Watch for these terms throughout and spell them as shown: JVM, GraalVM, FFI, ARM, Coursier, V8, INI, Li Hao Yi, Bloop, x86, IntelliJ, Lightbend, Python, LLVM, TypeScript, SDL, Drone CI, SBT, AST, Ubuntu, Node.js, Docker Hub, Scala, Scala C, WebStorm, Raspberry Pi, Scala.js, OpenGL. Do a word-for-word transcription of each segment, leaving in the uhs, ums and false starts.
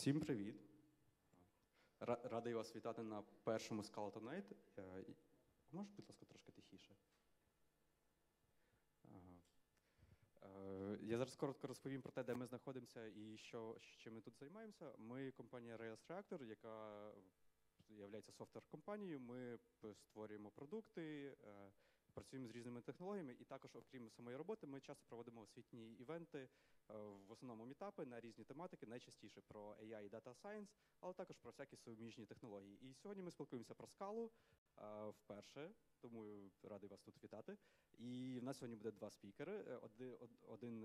Всім привіт. Радий вас вітати на першому Scala Native. Можеш, будь ласка, трошки тихіше? Ага. Я зараз коротко розповім про те, де ми знаходимося і що, чим ми тут займаємося. Ми компанія Rails Reactor, яка є софтвер-компанією. Ми створюємо продукти, працюємо з різними технологіями, і також, окрім самої роботи, ми часто проводимо освітні івенти, в основному мітапи на різні тематики, найчастіше про ей ай і Data Science, але також про всякі суміжні технології. І сьогодні ми спілкуємося про Scala вперше, тому радий вас тут вітати. І в нас сьогодні буде два спікери. Один, один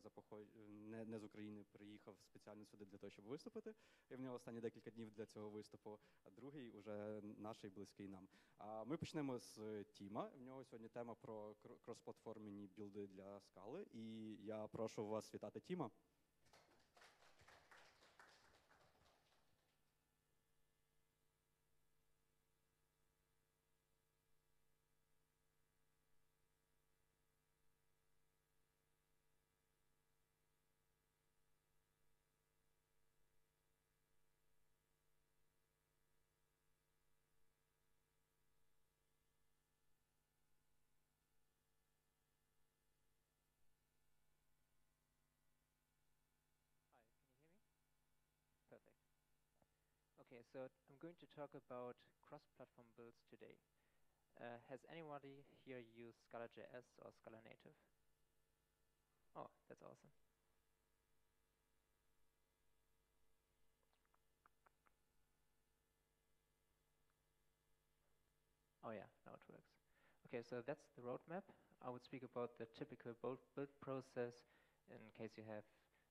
за поход... не, не з України приїхав спеціально сюди для того, щоб виступити. І в нього останні декілька днів для цього виступу. А другий уже наш і близький нам. А ми почнемо з Тіма. В нього сьогодні тема про кросплатформені білди для Scala. І я прошу вас вітати Тіма. Okay, so I'm going to talk about cross-platform builds today. Uh, has anybody here used Scala.js or Scala Native? Oh, that's awesome. Oh yeah, now it works. Okay, so that's the roadmap. I would speak about the typical build process in case you have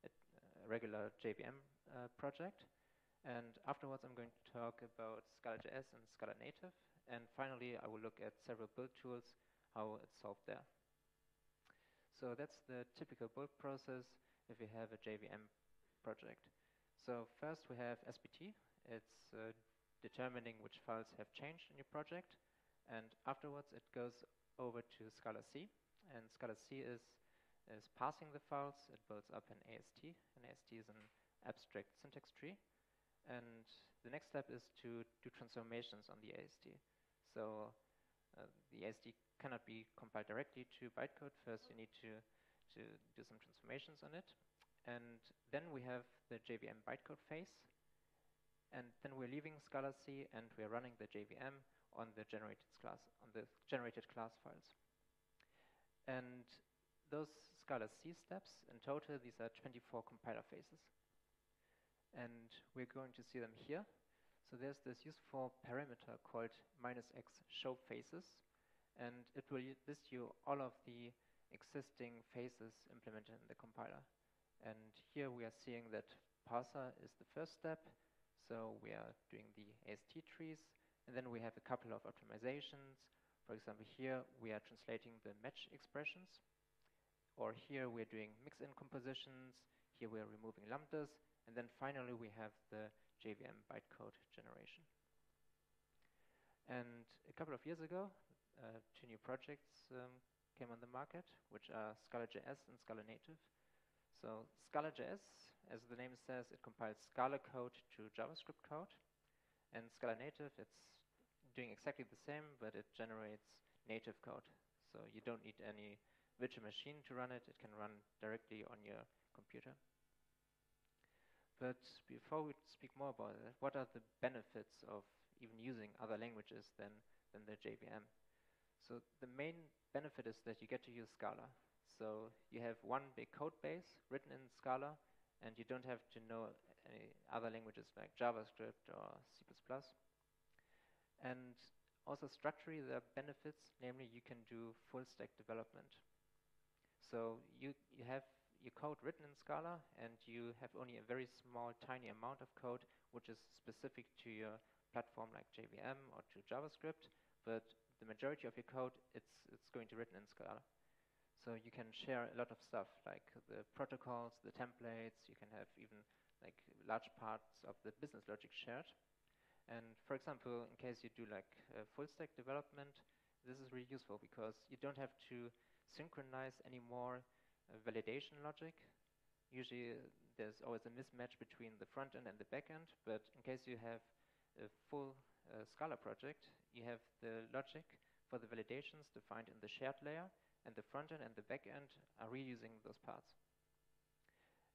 a, a regular J V M uh, project. And afterwards, I'm going to talk about Scala.js and Scala Native. And finally, I will look at several build tools, how it's solved there. So that's the typical build process if you have a J V M project. So first, we have S B T. It's uh, determining which files have changed in your project. And afterwards, it goes over to Scala C. And Scala C is, is parsing the files. It builds up an A S T. An A S T is an abstract syntax tree. And the next step is to do transformations on the A S T. So uh, the A S T cannot be compiled directly to bytecode. First, you need to, to do some transformations on it. And then we have the J V M bytecode phase. And then we're leaving Scala C, and we're running the J V M on the generated class, on the generated class files. And those Scala C steps, in total, these are twenty-four compiler phases. And we're going to see them here. So there's this useful parameter called minus x show phases. And it will list you all of the existing phases implemented in the compiler. And here we are seeing that parser is the first step. So we are doing the A S T trees. And then we have a couple of optimizations. For example, here we are translating the match expressions. Or here we're doing mix-in compositions. Here we are removing lambdas. And then finally, we have the J V M bytecode generation. And a couple of years ago, uh, two new projects um, came on the market, which are Scala.js and Scala Native. So Scala.js, as the name says, it compiles Scala code to JavaScript code. And Scala Native, it's doing exactly the same, but it generates native code. So you don't need any virtual machine to run it. It can run directly on your computer. But before we speak more about it, what are the benefits of even using other languages than, than the J V M? So the main benefit is that you get to use Scala. So you have one big code base written in Scala, and you don't have to know any other languages like JavaScript or C plus plus. And also structurally, there are benefits, namely you can do full stack development. So you, you have your code written in Scala, and you have only a very small, tiny amount of code which is specific to your platform like J V M or to JavaScript, but the majority of your code, it's, it's going to be written in Scala. So you can share a lot of stuff, like the protocols, the templates, you can have even like large parts of the business logic shared. And for example, in case you do like uh, full stack development, this is really useful because you don't have to synchronize anymore validation logic. usually there's always a mismatch between the front end and the back end, but in case you have a full uh, Scala project, you have the logic for the validations defined in the shared layer, and the front end and the back end are reusing those parts.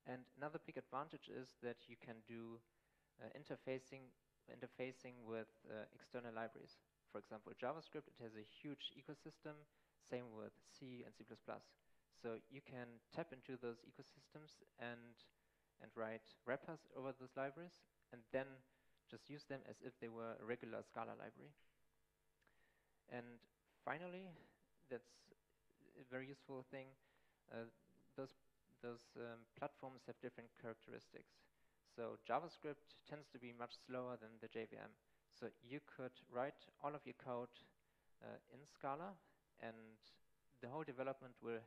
And another big advantage is that you can do uh, interfacing, interfacing with uh, external libraries. For example, JavaScript, it has a huge ecosystem, same with C and C plus plus. So you can tap into those ecosystems and, and write wrappers over those libraries, and then just use them as if they were a regular Scala library. And finally, that's a very useful thing, uh, those those um, platforms have different characteristics. So JavaScript tends to be much slower than the J V M. So you could write all of your code uh, in Scala, and the whole development will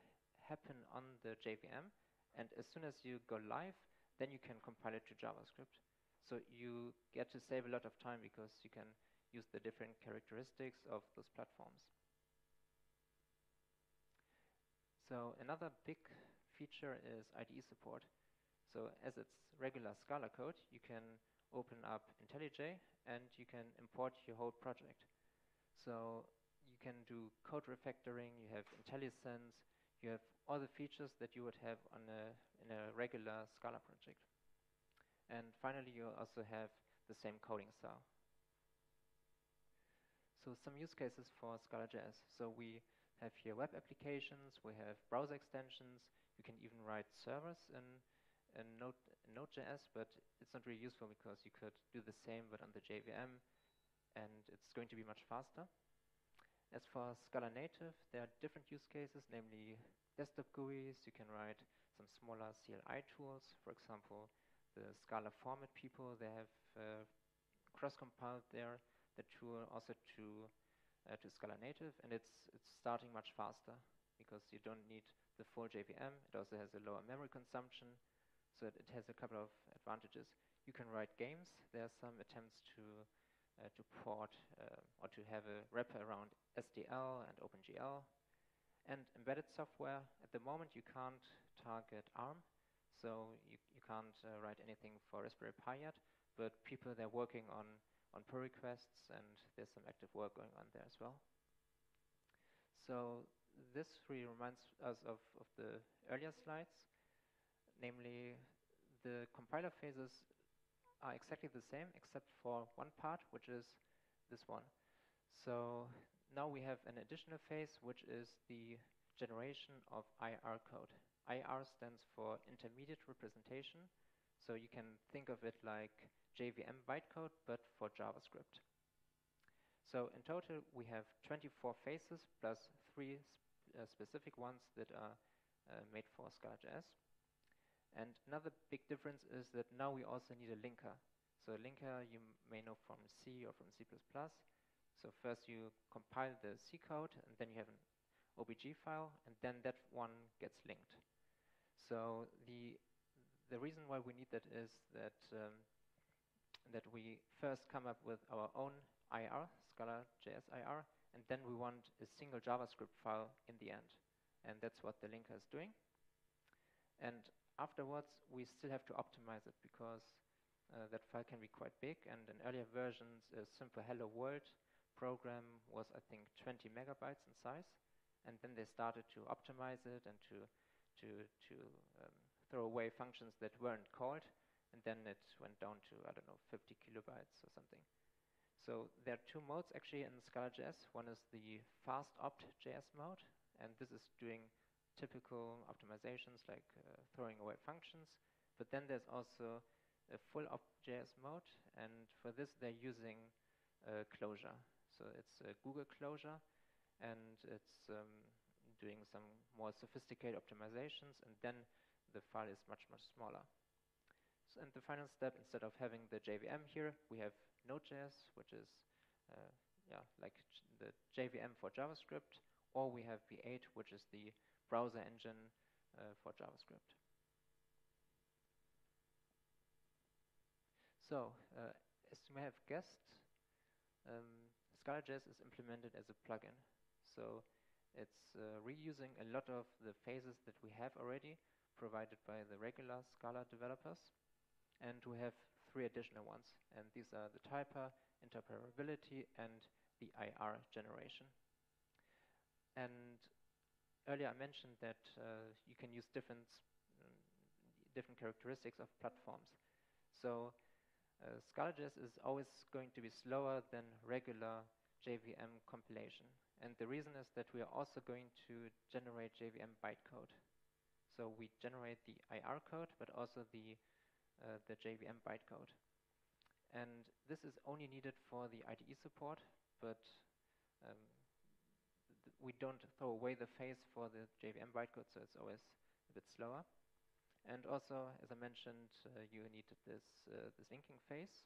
happen on the J V M. And as soon as you go live, then you can compile it to JavaScript. So you get to save a lot of time because you can use the different characteristics of those platforms. So another big feature is I D E support. So as it's regular Scala code, you can open up IntelliJ and you can import your whole project. So you can do code refactoring, you have IntelliSense, you have all the features that you would have on a, in a regular Scala project. And finally, you also have the same coding style. So some use cases for Scala.js. So we have here web applications, we have browser extensions, you can even write servers in, in Node.js, but it's not really useful because you could do the same but on the J V M, and it's going to be much faster. As for Scala Native, there are different use cases, namely desktop G U Is, you can write some smaller C L I tools, for example, the Scala format people, they have uh, cross-compiled their, their tool also to Uh, to Scala Native, and it's it's starting much faster because you don't need the full J V M. It also has a lower memory consumption, so it, it has a couple of advantages. You can write games. There are some attempts to uh, to port uh, or to have a wrapper around S D L and OpenGL, and embedded software. At the moment, you can't target ARM, so you you can't uh, write anything for Raspberry Pi yet. But people they're working on. on pull requests, and there's some active work going on there as well. So this really reminds us of, of the earlier slides, namely the compiler phases are exactly the same except for one part, which is this one. So now we have an additional phase, which is the generation of I R code. I R stands for intermediate representation, so you can think of it like J V M bytecode, but for JavaScript. So in total, we have twenty-four phases plus three sp uh, specific ones that are uh, made for Scala.js. And another big difference is that now we also need a linker. So a linker you may know from C or from C plus plus. So first you compile the C code, and then you have an O B G file, and then that one gets linked. So the, the reason why we need that is that um, that we first come up with our own I R, Scala.js I R, and then we want a single JavaScript file in the end. And that's what the linker is doing. And afterwards, we still have to optimize it because uh, that file can be quite big. And in earlier versions, a simple Hello World program was, I think, twenty megabytes in size. And then they started to optimize it and to, to, to um, throw away functions that weren't called. And then it went down to, I don't know, fifty kilobytes or something. So there are two modes actually in Scala.js. One is the fast opt.js mode, and this is doing typical optimizations like uh, throwing away functions. But then there's also a full opt.js mode, and for this they're using uh, closure. So it's uh, Google closure, and it's um, doing some more sophisticated optimizations, and then the file is much, much smaller. So, and the final step, instead of having the J V M here, we have Node.js, which is uh, yeah, like the J V M for JavaScript, or we have V eight, which is the browser engine uh, for JavaScript. So, uh, as you may have guessed, um, Scala.js is implemented as a plugin. So, it's uh, reusing a lot of the phases that we have already, provided by the regular Scala developers, and we have three additional ones, and these are the typer, interoperability, and the I R generation. And earlier I mentioned that uh, you can use different um, different characteristics of platforms. So uh, Scala.js is always going to be slower than regular J V M compilation, and the reason is that we are also going to generate J V M bytecode. So we generate the I R code, but also the uh, the J V M bytecode, and this is only needed for the I D E support, but um, th we don't throw away the phase for the J V M bytecode, so it's always a bit slower. And also, as I mentioned, uh, you needed this uh, this linking phase.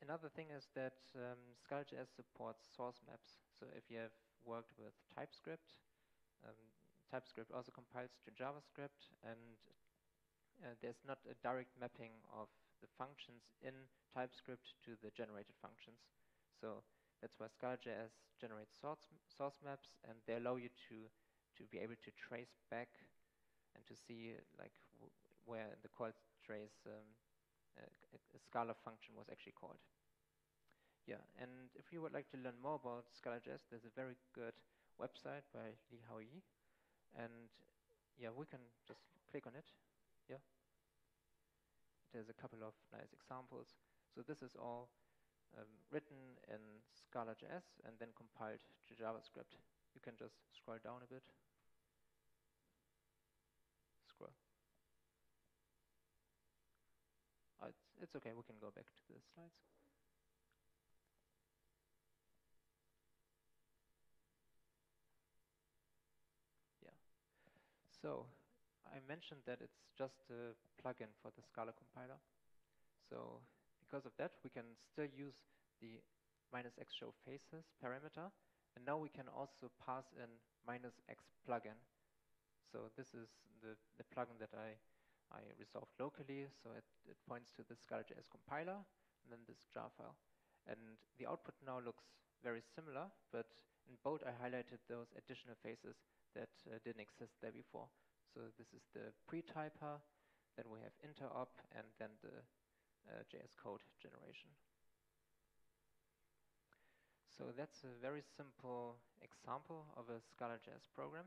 Another thing is that um, Scala.js supports source maps. So if you have worked with TypeScript, um, TypeScript also compiles to JavaScript, and uh, there's not a direct mapping of the functions in TypeScript to the generated functions. So that's why Scala.js generates source, source maps, and they allow you to to be able to trace back and to see like w where in the call trace um, a, a Scala function was actually called. Yeah, and if you would like to learn more about Scala.js, there's a very good website by Li Hao Yi, and yeah, we can just click on it. Yeah, there's a couple of nice examples. So this is all um, written in Scala.js and then compiled to JavaScript. You can just scroll down a bit. Scroll. Oh, it's, it's okay, we can go back to the slides. Yeah. So, I mentioned that it's just a plugin for the Scala compiler. So, because of that, we can still use the minus x show faces parameter, and now we can also pass in minus x plugin. So this is the, the plugin that I, I resolved locally, so it, it points to the Scala.js compiler and then this jar file. And the output now looks very similar, but in both I highlighted those additional phases that uh, didn't exist there before. So this is the pre-typer, then we have interop, and then the uh, J S code generation. So that's a very simple example of a Scala.js program.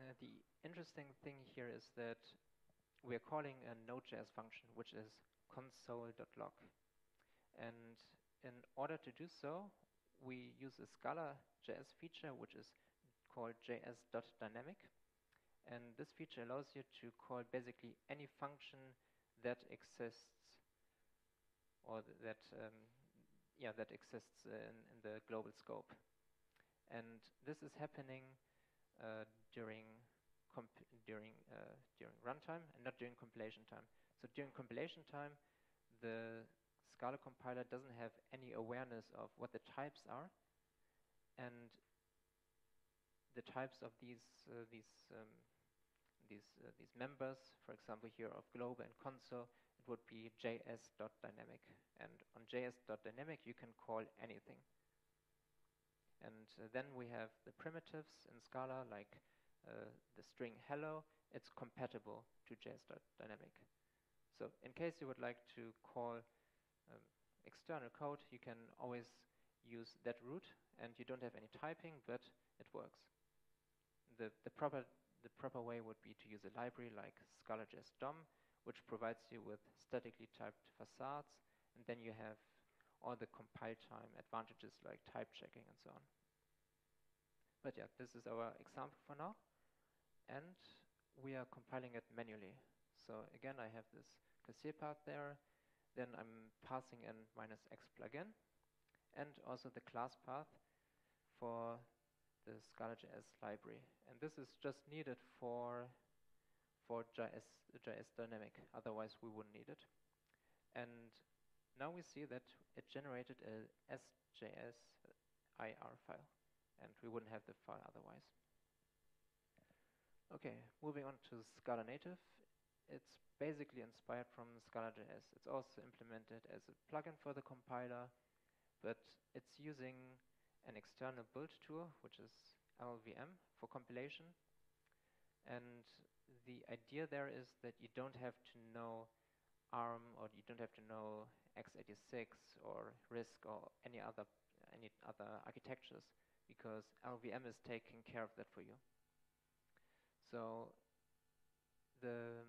Uh, the interesting thing here is that we are calling a Node.js function, which is console.log. And in order to do so, we use a Scala.js feature, which is called J S dot dynamic. And this feature allows you to call basically any function that exists, or th that um, yeah that exists in, in the global scope. And this is happening Uh, during comp during uh, during runtime and not during compilation time. So during compilation time, the Scala compiler doesn't have any awareness of what the types are, and the types of these uh, these um, these uh, these members, for example here of global and console, it would be J S dot dynamic, and on J S dot dynamic you can call anything. And uh, then we have the primitives in Scala, like uh, the string hello, it's compatible to J S dot dynamic. So in case you would like to call um, external code, you can always use that route, and you don't have any typing, but it works. The, the, proper, the proper way would be to use a library like Scala.js D O M, which provides you with statically typed facades, and then you have all the compile time advantages like type checking and so on. But yeah, this is our example for now, and we are compiling it manually. So again, I have this Coursier path there, then I'm passing in minus x plugin, and also the class path for the Scala.js library. And this is just needed for for J S dynamic, otherwise we wouldn't need it. And now we see that it generated a S J S I R file, and we wouldn't have the file otherwise. Okay, moving on to Scala Native. It's basically inspired from Scala.js. It's also implemented as a plugin for the compiler, but it's using an external build tool, which is L L V M for compilation. And the idea there is that you don't have to know ARM, or you don't have to know x eighty-six or RISC or any other any other architectures, because L L V M is taking care of that for you. So the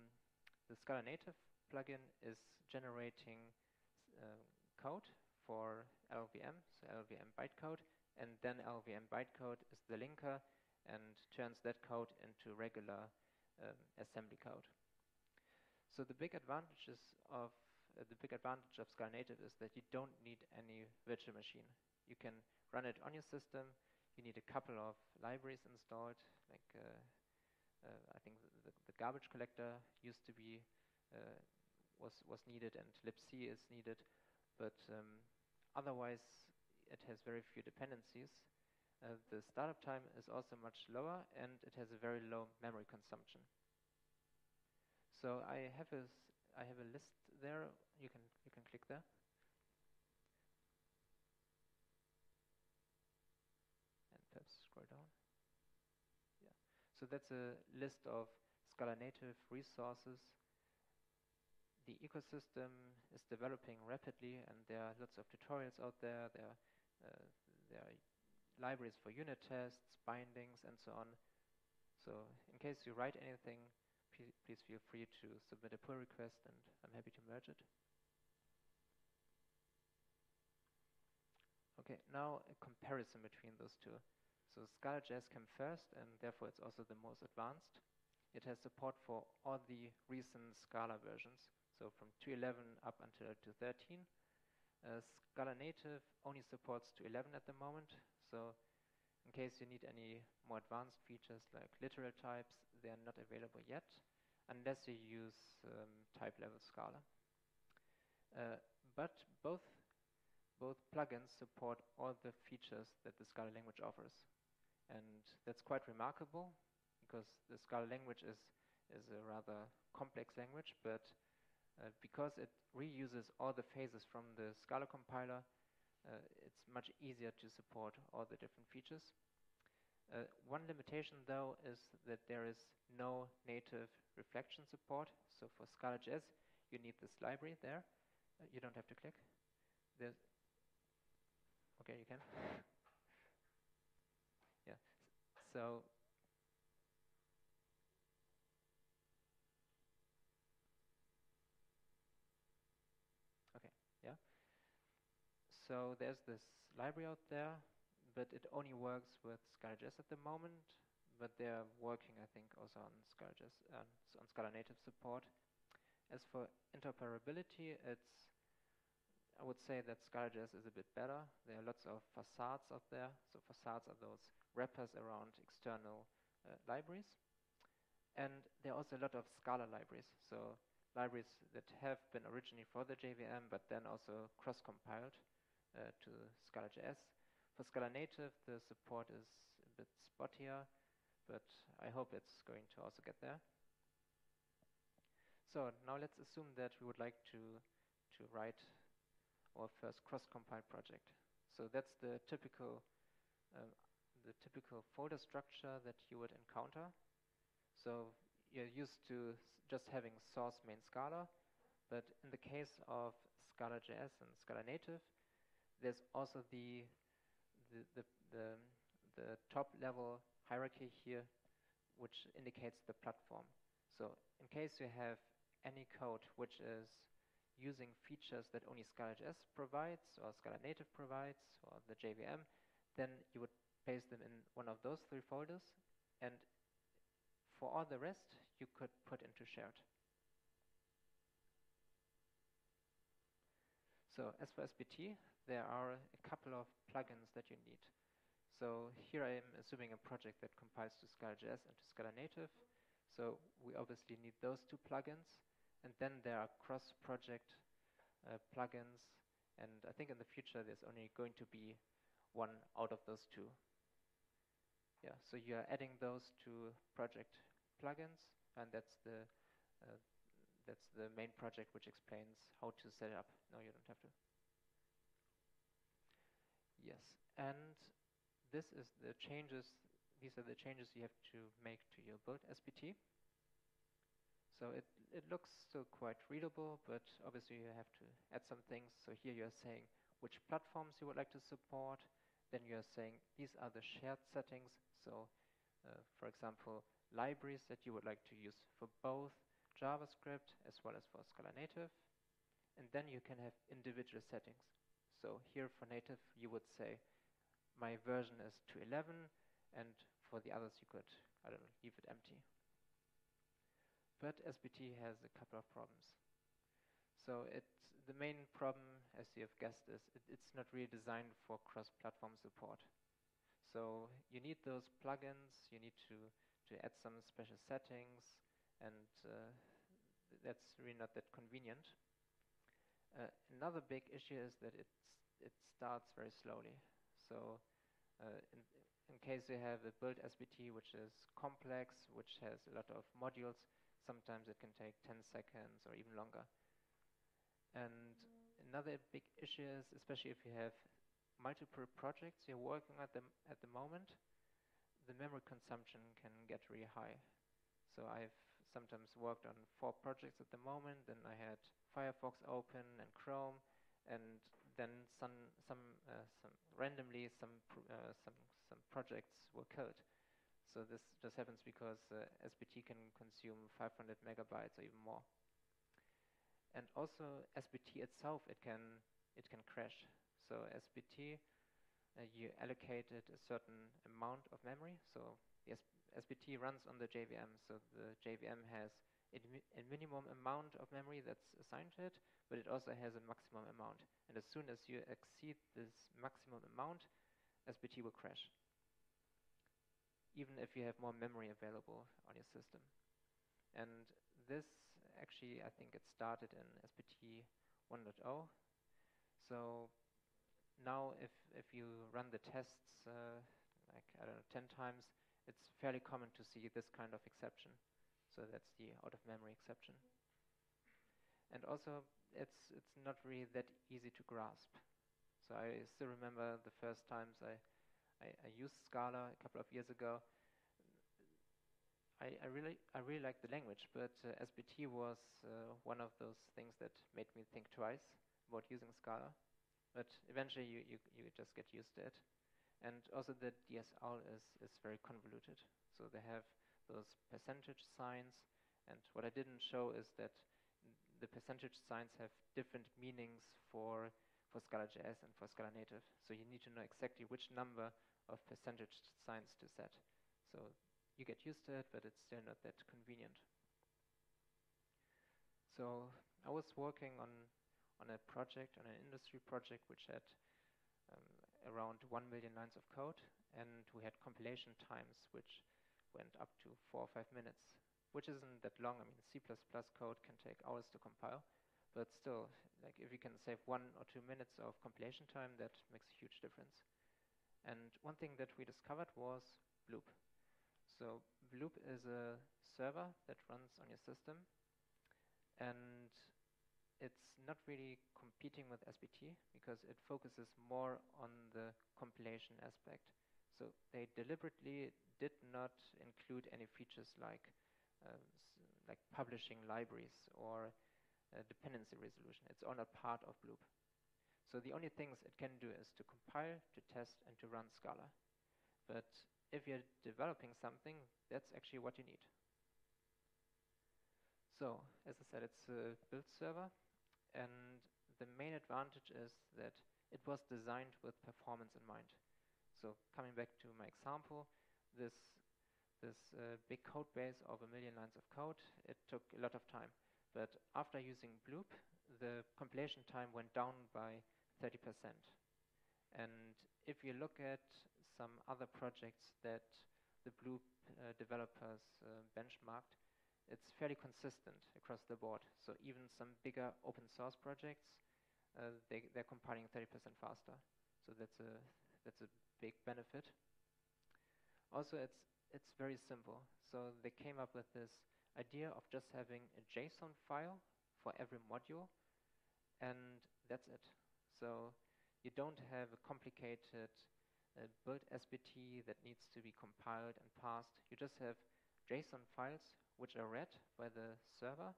the Scala Native plugin is generating uh, code for L L V M, so L L V M bytecode, and then L L V M bytecode is the linker and turns that code into regular um, assembly code. So the big advantages of uh, the big advantage of Scala Native is that you don't need any virtual machine. You can run it on your system. You need a couple of libraries installed, like uh, uh, I think the, the garbage collector used to be uh, was was needed, and libc is needed, but um, otherwise it has very few dependencies. Uh, the startup time is also much lower, and it has a very low memory consumption. So I have a I have a list there. You can you can click there, and perhaps scroll down. Yeah. So that's a list of Scala Native resources. The ecosystem is developing rapidly, and there are lots of tutorials out there. There are, uh, there are libraries for unit tests, bindings, and so on. So in case you write anything, please feel free to submit a pull request, and I'm happy to merge it. Okay, now a comparison between those two. So Scala.js came first, and therefore it's also the most advanced. It has support for all the recent Scala versions, so from two point eleven up until two point thirteen. Uh, Scala Native only supports two point eleven at the moment, so in case you need any more advanced features like literal types, they are not available yet, unless you use um, type-level Scala. Uh, but both, both plugins support all the features that the Scala language offers. And that's quite remarkable, because the Scala language is, is a rather complex language, but uh, because it reuses all the phases from the Scala compiler, Uh, it's much easier to support all the different features. Uh, one limitation, though, is that there is no native reflection support. So for Scala.js, you need this library there. Uh, you don't have to click. There's okay, you can. Yeah. So okay. Yeah. So there's this library out there, but it only works with Scala.js at the moment. But they're working, I think, also on Scala.js, uh, on Scala Native support. As for interoperability, it's I would say that Scala.js is a bit better. There are lots of facades out there. So facades are those wrappers around external uh, libraries, and there are also a lot of Scala libraries. So libraries that have been originally for the J V M, but then also cross-compiled Uh, to Scala.js. For Scala Native, the support is a bit spottier, but I hope it's going to also get there. So now let's assume that we would like to, to write our first cross-compiled project. So that's the typical, um, the typical folder structure that you would encounter. So you're used to just having source main Scala, but in the case of Scala.js and Scala Native, there's also the the, the the the top level hierarchy here, which indicates the platform. So in case you have any code which is using features that only Scala.js provides, or Scala Native provides, or the J V M, then you would place them in one of those three folders, and for all the rest, you could put into shared. So as for S B T, there are a couple of plugins that you need. So here I am assuming a project that compiles to Scala.js and to Scala Native. So we obviously need those two plugins. And then there are cross-project uh, plugins. And I think in the future, there's only going to be one out of those two. Yeah, so you're adding those two project plugins. And that's the uh, That's the main project, which explains how to set it up. No, you don't have to. Yes, and this is the changes these are the changes you have to make to your build S B T. So it, it looks still quite readable, but obviously you have to add some things. So here you're saying which platforms you would like to support. Then you're saying these are the shared settings. So uh, for example, libraries that you would like to use for both JavaScript as well as for Scala Native. And then you can have individual settings. So here for Native, you would say my version is two point eleven, and for the others you could, I don't know, leave it empty. But S B T has a couple of problems. So it's the main problem, as you have guessed, is it, it's not really designed for cross-platform support. So you need those plugins, you need to, to add some special settings, and uh, that's really not that convenient. Uh, another big issue is that it's, it starts very slowly. So uh, in, in case you have a build S B T which is complex, which has a lot of modules, sometimes it can take ten seconds or even longer. And another big issue is, especially if you have multiple projects you're working at them at the moment, the memory consumption can get really high. So I've sometimes worked on four projects at the moment, and I had Firefox open and Chrome, and then some some uh, some randomly some pr uh, some some projects were killed. So this just happens because uh, S B T can consume five hundred megabytes or even more. And also S B T itself, it can it can crash. So S B T, uh, you allocated a certain amount of memory. So the S B T runs on the J V M. So the J V M has a, a minimum amount of memory that's assigned to it, but it also has a maximum amount. And as soon as you exceed this maximum amount, S B T will crash, even if you have more memory available on your system. And this actually, I think it started in S B T one point oh. So now if, if you run the tests, uh, like, I don't know, ten times, it's fairly common to see this kind of exception. So that's the out-of-memory exception. And also, it's, it's not really that easy to grasp. So I still remember the first times I, I, I used Scala a couple of years ago. I, I really I really liked the language, but uh, S B T was uh, one of those things that made me think twice about using Scala. But eventually, you, you, you just get used to it. And also, the D S L is, is very convoluted. So they have those percentage signs. And what I didn't show is that the percentage signs have different meanings for, for Scala.js and for Scala Native. So you need to know exactly which number of percentage signs to set. So you get used to it, but it's still not that convenient. So I was working on, on a project, on an industry project, which had um, around one million lines of code, and we had compilation times which went up to four or five minutes, which isn't that long. I mean, C plus plus code can take hours to compile, but still, like, if you can save one or two minutes of compilation time, that makes a huge difference. And one thing that we discovered was Bloop. So Bloop is a server that runs on your system, and it's not really competing with S B T because it focuses more on the compilation aspect. So they deliberately did not include any features like uh, like publishing libraries or uh, dependency resolution. It's all not part of Bloop. So the only things it can do is to compile, to test, and to run Scala. But if you're developing something, that's actually what you need. So, as I said, it's a build server, and the main advantage is that it was designed with performance in mind. So, coming back to my example, this, this uh, big code base of a million lines of code, it took a lot of time. But after using Bloop, the compilation time went down by thirty percent. And if you look at some other projects that the Bloop uh, developers uh, benchmarked, it's fairly consistent across the board. So even some bigger open source projects, uh, they, they're compiling thirty percent faster. So that's a, that's a big benefit. Also, it's, it's very simple. So they came up with this idea of just having a JSON file for every module, and that's it. So you don't have a complicated uh, build S B T that needs to be compiled and parsed. You just have JSON files which are read by the server,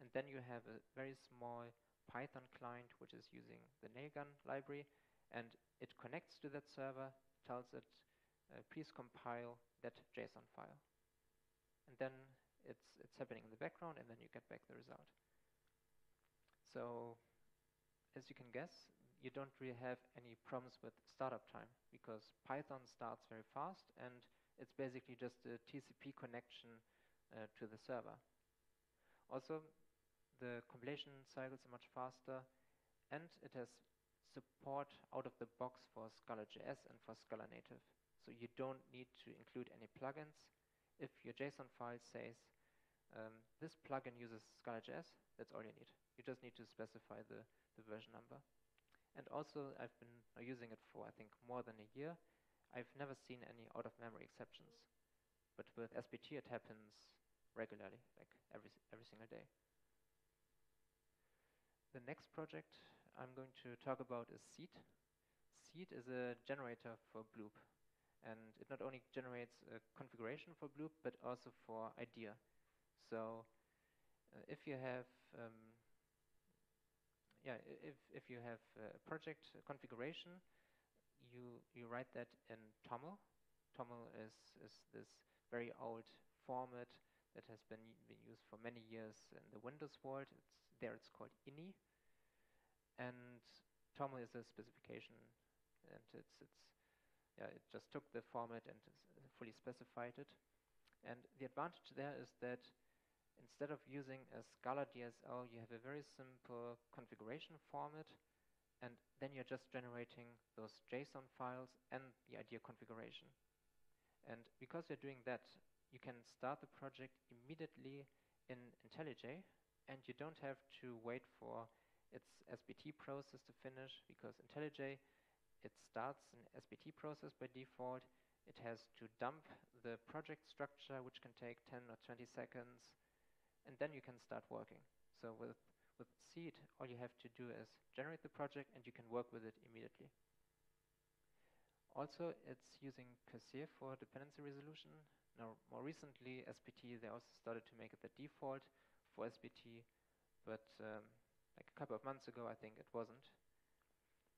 and then you have a very small Python client which is using the Nailgun library, and it connects to that server, tells it, uh, please compile that JSON file. And then it's, it's happening in the background, and then you get back the result. So as you can guess, you don't really have any problems with startup time, because Python starts very fast, and it's basically just a T C P connection uh, to the server. Also, the compilation cycles are much faster, and it has support out of the box for Scala J S and for Scala Native. So you don't need to include any plugins. If your JSON file says, um, this plugin uses Scala J S, that's all you need. You just need to specify the, the version number. And also, I've been using it for, I think, more than a year. I've never seen any out-of-memory exceptions. But with S B T, it happens regularly, like every, every single day. The next project I'm going to talk about is Seed. Seed is a generator for Bloop. And it not only generates a configuration for Bloop, but also for idea. So uh, if you have um, yeah, if, if you have a project configuration, you, you write that in TOML. TOML is, is this very old format that has been, been used for many years in the Windows world. It's, there it's called I N I. And TOML is a specification, and it's, it's, yeah, it just took the format and fully specified it. And the advantage there is that instead of using a Scala D S L, you have a very simple configuration format, and then you're just generating those JSON files and the idea configuration. And because you're doing that, you can start the project immediately in IntelliJ, and you don't have to wait for its S B T process to finish, because IntelliJ, it starts an S B T process by default. It has to dump the project structure, which can take ten or twenty seconds, and then you can start working. So with, with Seed, all you have to do is generate the project, and you can work with it immediately. Also, it's using Coursier for dependency resolution. Now, more recently, S B T, they also started to make it the default for S B T, but um, like a couple of months ago, I think it wasn't.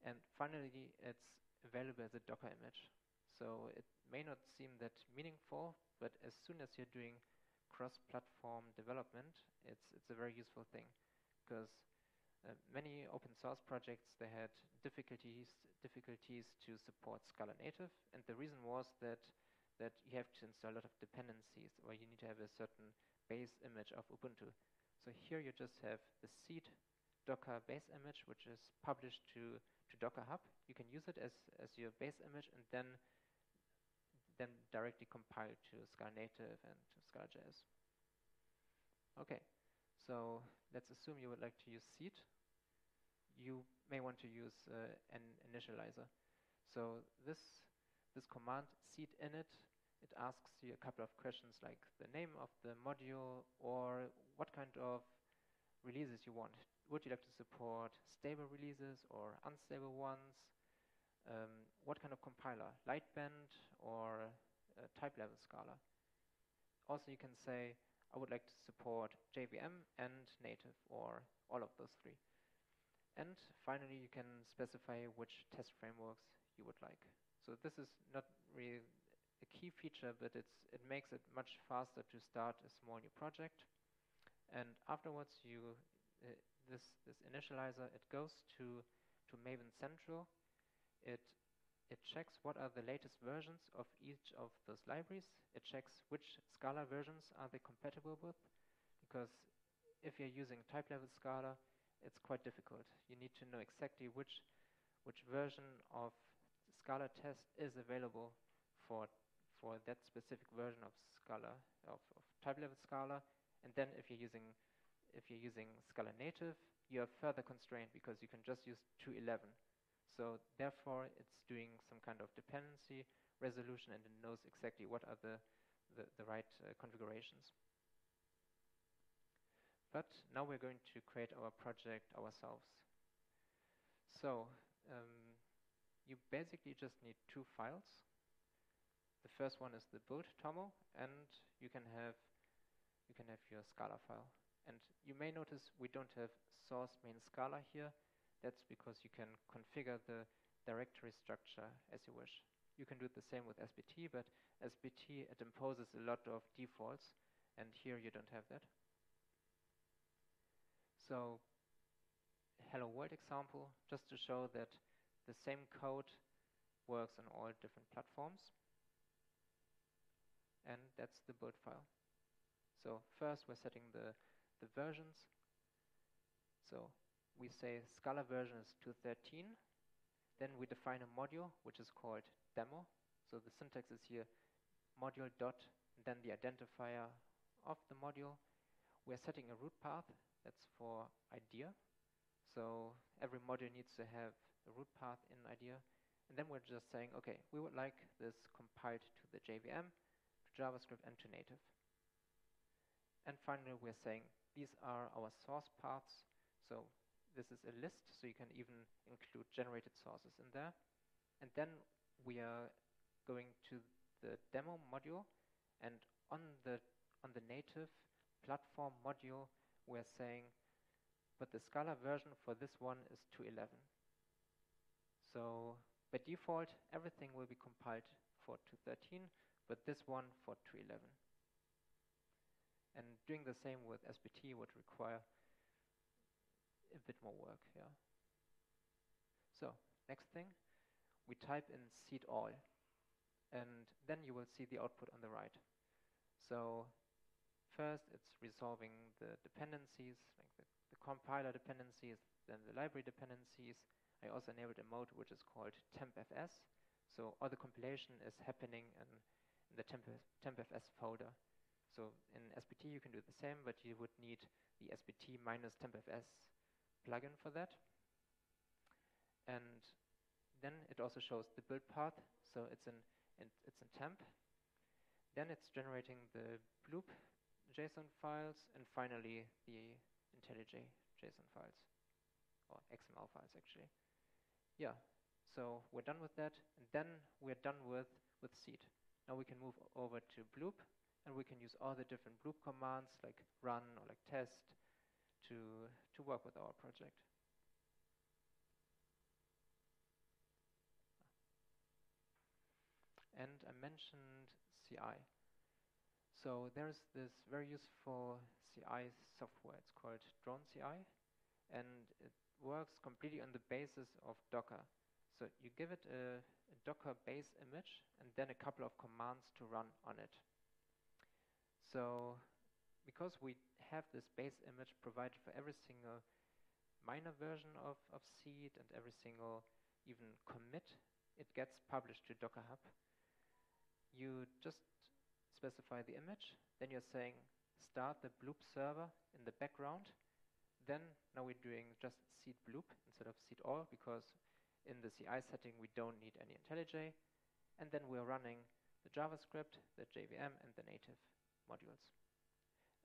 And finally, it's available as a Docker image. So it may not seem that meaningful, but as soon as you're doing cross-platform development, it's, it's a very useful thing, because uh, many open source projects, they had difficulties, difficulties to support Scala Native, and the reason was that that you have to install a lot of dependencies, or you need to have a certain base image of Ubuntu. So here you just have the Seed Docker base image, which is published to, to Docker Hub. You can use it as, as your base image, and then, then directly compile to Scala Native and to Scala J S. Okay, so let's assume you would like to use Seed. You may want to use uh, an initializer. So this This command, seed init, it asks you a couple of questions like the name of the module or what kind of releases you want. Would you like to support stable releases or unstable ones? Um, what kind of compiler, Lightbend or uh, type level Scala? Also, you can say, I would like to support J V M and native, or all of those three. And finally, you can specify which test frameworks you would like. So this is not really a key feature, but it's, it makes it much faster to start a small new project. And afterwards, you uh, this this initializer, it goes to to Maven Central. It it checks what are the latest versions of each of those libraries. It checks which Scala versions are they compatible with, because if you're using type level Scala, it's quite difficult. You need to know exactly which which version of Scala test is available for for that specific version of Scala of, of type level Scala, and then if you're using if you're using Scala Native, you are further constrained because you can just use two point eleven. So therefore, it's doing some kind of dependency resolution, and it knows exactly what are the the, the right uh, configurations. But now we're going to create our project ourselves. So. Um, you basically just need two files. The first one is the build toml, and you can have you can have your Scala file. And you may notice we don't have source main Scala here. That's because you can configure the directory structure as you wish. You can do the same with S B T, but S B T, it imposes a lot of defaults, and here you don't have that. So, hello world example, just to show that the same code works on all different platforms. And that's the build file. So first we're setting the, the versions. So we say Scala version is two point thirteen. Then we define a module, which is called demo. So the syntax is here, module dot, and then the identifier of the module. We're setting a root path. That's for idea. So every module needs to have a root path in idea. And then we're just saying, OK, we would like this compiled to the J V M, to JavaScript, and to native. And finally, we're saying these are our source paths. So this is a list, so you can even include generated sources in there. And then we are going to the demo module. And on the, on the native platform module, we're saying, but the Scala version for this one is two point eleven. So by default, everything will be compiled for two point thirteen, but this one for two point eleven. And doing the same with S B T would require a bit more work, yeah. So next thing, we type in seed all, and then you will see the output on the right. So first, it's resolving the dependencies, like the the compiler dependencies, then the library dependencies. I also enabled a mode which is called tempfs. So all the compilation is happening in, in the tempfs, tempfs folder. So in S B T you can do the same, but you would need the S B T minus tempfs plugin for that. And then it also shows the build path. So it's in, in it's in temp. Then it's generating the Bloop JSON files, and finally the IntelliJ JSON files, or X M L files actually. Yeah, so we're done with that, and then we're done with, with seed. Now we can move over to Bloop, and we can use all the different Bloop commands like run or like test to, to work with our project. And I mentioned C I. So there's this very useful C I software. It's called Drone C I, and it works completely on the basis of Docker. So you give it a, a Docker base image and then a couple of commands to run on it. So because we have this base image provided for every single minor version of, of seed and every single even commit, it gets published to Docker Hub. You just specify the image, then you're saying start the Bloop server in the background. Then now we're doing just seed Bloop instead of seed all, because in the C I setting we don't need any IntelliJ. And then we're running the JavaScript, the J V M, and the native modules.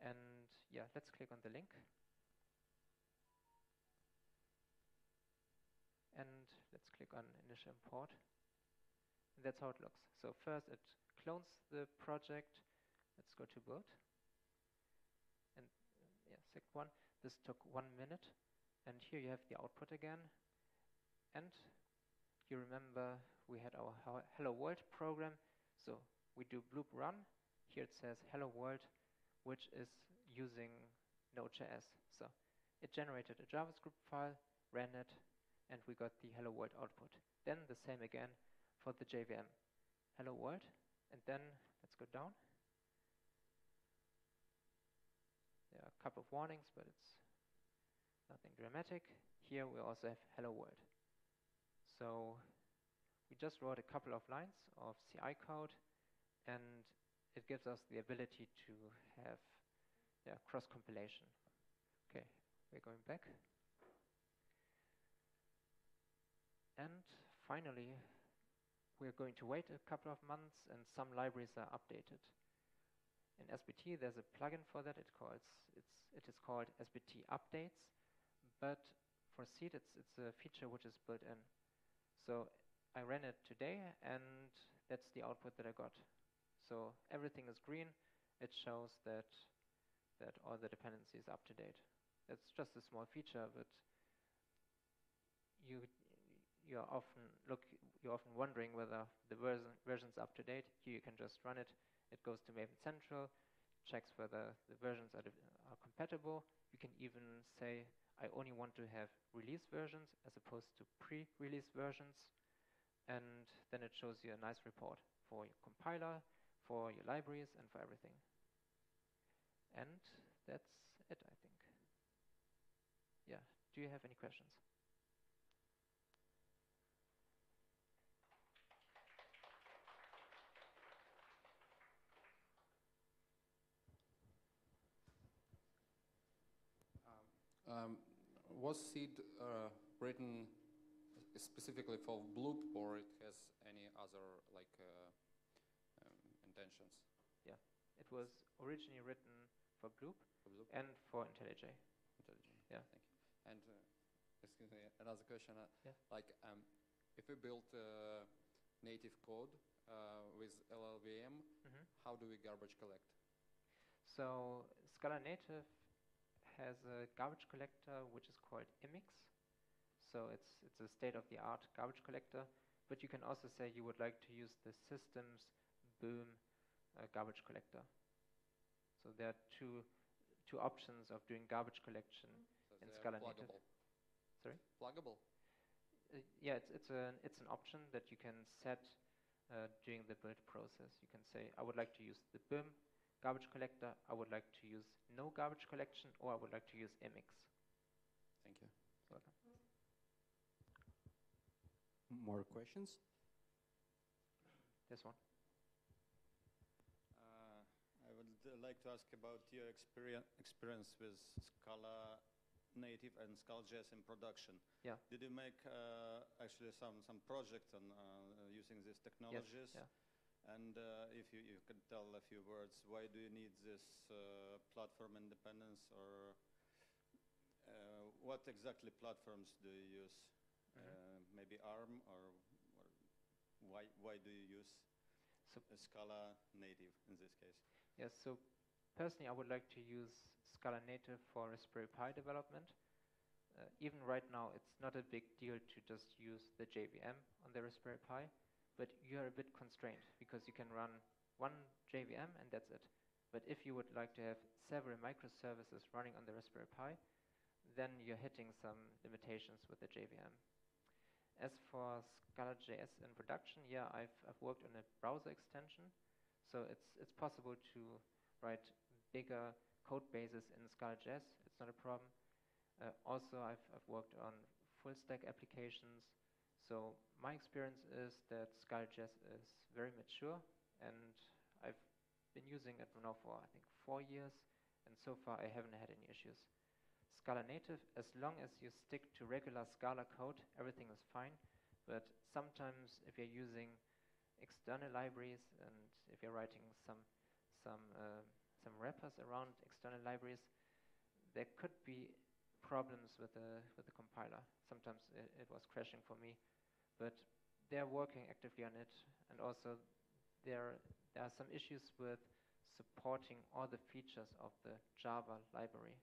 And yeah, let's click on the link. And let's click on initial import. And that's how it looks. So first it clones the project. Let's go to build. And yeah, second one. This took one minute. And here you have the output again. And you remember we had our Hello World program. So we do Bloop run. Here it says Hello World, which is using Node.js. So it generated a JavaScript file, ran it, and we got the Hello World output. Then the same again for the J V M. Hello World. And then let's go down. There are a couple of warnings, but it's nothing dramatic. Here we also have Hello World. So we just wrote a couple of lines of C I code, and it gives us the ability to have yeah, cross-compilation. OK, we're going back. And finally, we're going to wait a couple of months, and some libraries are updated. In S B T, there's a plugin for that. It calls it's it is called S B T updates, but for seed, it's it's a feature which is built in. So I ran it today, and that's the output that I got. So everything is green. It shows that that all the dependency is up to date. That's just a small feature, but you you are often look you're often wondering whether the version version's up to date. Here you can just run it. It goes to Maven Central, checks whether the versions are are compatible. You can even say, I only want to have release versions as opposed to pre-release versions, and then it shows you a nice report for your compiler, for your libraries, and for everything. And that's it, I think. Yeah, do you have any questions? Um, was C uh, written specifically for Bloop, or it has any other like uh, um, intentions? Yeah, it was originally written for Bloop, for Bloop. and for IntelliJ. IntelliJ. Yeah. Thank you. And uh, excuse me, another question. Uh, yeah. Like, um, if we build uh, native code uh, with L L V M, mm-hmm. how do we garbage collect? So Scala Native has a garbage collector which is called Immix. So it's it's a state-of-the-art garbage collector, but you can also say you would like to use the systems boom uh, garbage collector. So there are two two options of doing garbage collection so in Scala Native. Sorry? Pluggable? Uh, yeah, it's it's an it's an option that you can set uh, during the build process. You can say, I would like to use the boom garbage collector, I would like to use no garbage collection, or I would like to use Immix. Thank you. Welcome. More questions? This one. Uh, I would uh, like to ask about your experience experience with Scala Native and Scala.js in production. Yeah. Did you make uh, actually some some projects on uh, using these technologies? Yes. Yeah. And uh, if you, you can tell a few words, why do you need this uh, platform independence, or uh, what exactly platforms do you use? Mm-hmm. uh, maybe ARM, or, or why, why do you use so Scala Native in this case? Yes, so personally I would like to use Scala Native for Raspberry Pi development. Uh, even right now it's not a big deal to just use the J V M on the Raspberry Pi. But you're a bit constrained because you can run one J V M and that's it. But if you would like to have several microservices running on the Raspberry Pi, then you're hitting some limitations with the J V M. As for Scala.js in production, yeah, I've, I've worked on a browser extension. So it's, it's possible to write bigger code bases in Scala.js. It's not a problem. Uh, also, I've, I've worked on full stack applications. So my experience is that Scala.js is very mature, and I've been using it now for, I think, four years, and so far I haven't had any issues. Scala Native, as long as you stick to regular Scala code, everything is fine, but sometimes if you're using external libraries and if you're writing some, some, uh, some wrappers around external libraries, there could be problems with the with the compiler. Sometimes it, it was crashing for me, but they're working actively on it. And also, there there are some issues with supporting all the features of the Java library.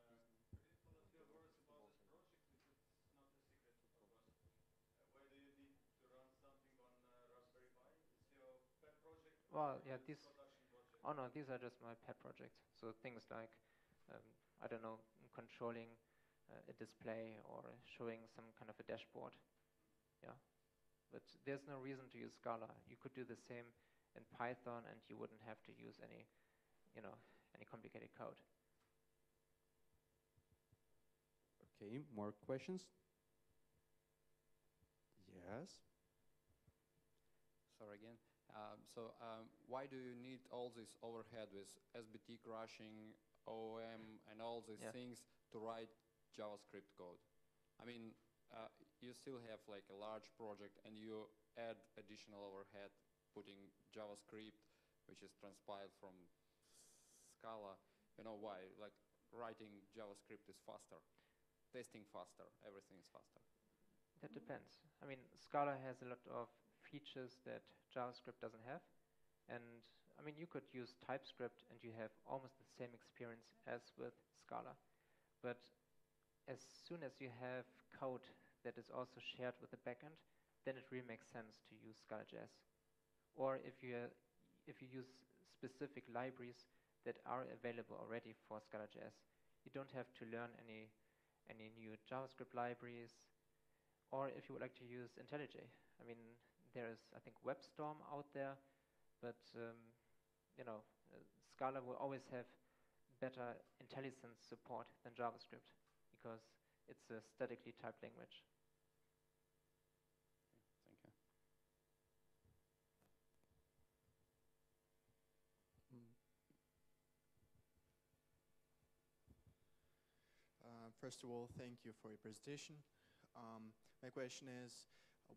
And, uh, could you tell us your words about this project? It's not a secret to us. Uh, why do you need to run something on uh, Raspberry Pi? It's your pet project. Well, yeah, this. Oh no, these are just my pet projects. So things like, um, I don't know, controlling uh, a display or showing some kind of a dashboard. Yeah, but there's no reason to use Scala. You could do the same in Python, and you wouldn't have to use any, you know, any complicated code. Okay, more questions? Yes. Sorry again. Um, so um, why do you need all this overhead with S B T crashing, O O M, and all these yeah. things to write JavaScript code? I mean, uh, you still have like a large project, and you add additional overhead putting JavaScript, which is transpired from Scala. You know why? Like writing JavaScript is faster, testing faster, everything is faster. That depends. I mean, Scala has a lot of features that JavaScript doesn't have. And I mean, you could use TypeScript and you have almost the same experience as with Scala. But as soon as you have code that is also shared with the backend, then it really makes sense to use Scala.js. Or if you, uh, if you use specific libraries that are available already for Scala.js, you don't have to learn any, any new JavaScript libraries. Or if you would like to use IntelliJ. I mean, there is, I think, WebStorm out there, but um, you know, uh, Scala will always have better IntelliSense support than JavaScript because it's a statically typed language. Thank you. Uh, first of all, thank you for your presentation. Um, my question is,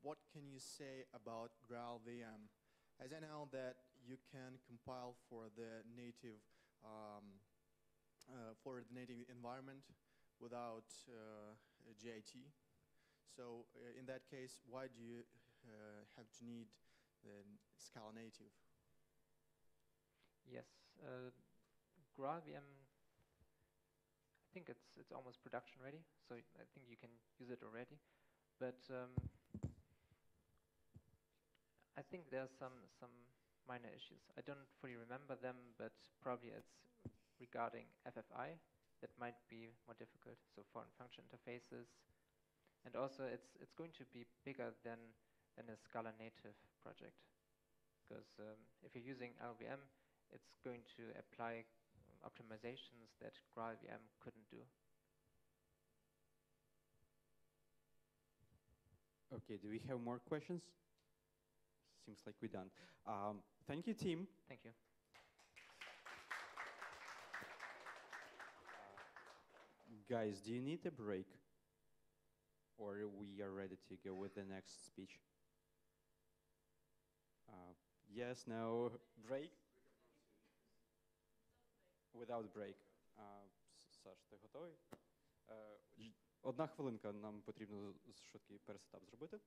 what can you say about GraalVM? As I know that you can compile for the native um, uh, for the native environment without uh, G I T. So uh, in that case, why do you uh, have to need the Scala Native? Yes, uh, GraalVM, I think it's it's almost production ready, so I think you can use it already. But um, I think there's some some minor issues. I don't fully remember them, but probably it's regarding F F I that might be more difficult. So foreign function interfaces, and also it's it's going to be bigger than than a Scala native project, because um, if you're using L L V M, it's going to apply optimizations that GraalVM couldn't do. Okay, do we have more questions? Seems like we don't. Um, thank you, Tim. Thank you. Uh, guys, do you need a break? Or we are ready to go with the next speech? Uh, yes, no, break? Without break. Uh, Саш, ти готовий? Uh, одна хвилинка, нам потрібно швидкий пересетап зробити.